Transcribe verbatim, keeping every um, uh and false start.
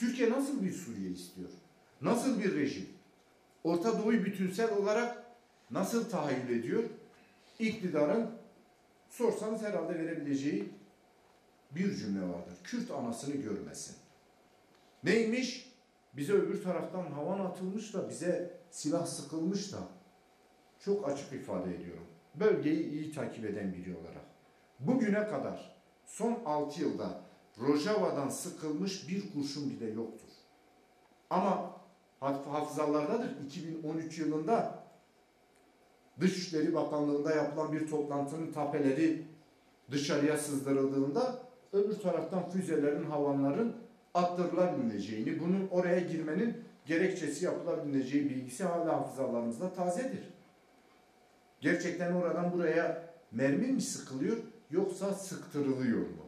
Türkiye nasıl bir Suriye istiyor? Nasıl bir rejim? Orta Doğu'yu bütünsel olarak nasıl tahayyül ediyor? İktidarın sorsanız herhalde verebileceği bir cümle vardır. Kürt anasını görmesin. Neymiş? Bize öbür taraftan havan atılmış da, bize silah sıkılmış da. Çok açık ifade ediyorum. Bölgeyi iyi takip eden biri olarak. Bugüne kadar son altı yılda Rojava'dan sıkılmış bir kurşun bile yoktur. Ama hafızalardadır. iki bin on üç yılında Dışişleri Bakanlığı'nda yapılan bir toplantının tapeleri dışarıya sızdırıldığında öbür taraftan füzelerin, havanların attırılabileceğini, bunun oraya girmenin gerekçesi yapılabileceği bilgisi hala hafızalarımızda tazedir. Gerçekten oradan buraya mermi mi sıkılıyor yoksa sıktırılıyor mu?